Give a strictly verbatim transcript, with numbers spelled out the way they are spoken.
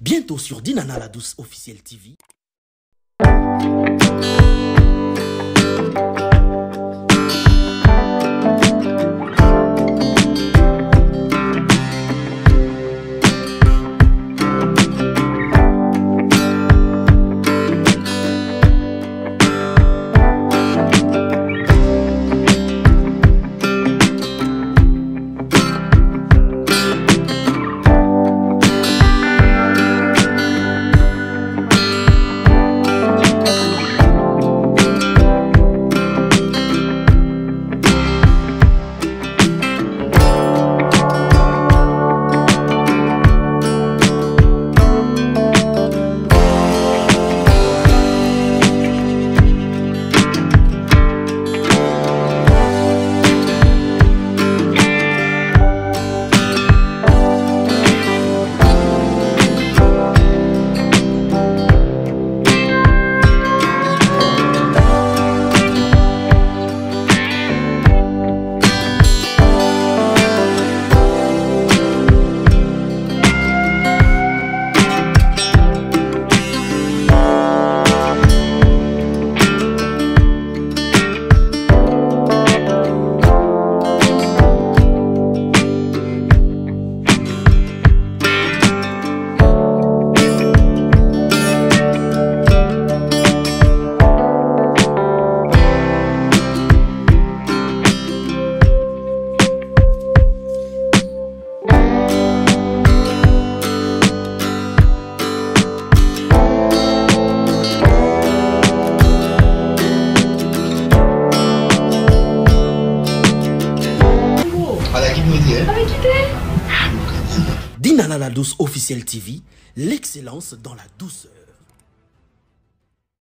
Bientôt sur Dinana La Douce Officielle T V. Dinana La Douce Officielle T V, l'excellence dans la douceur.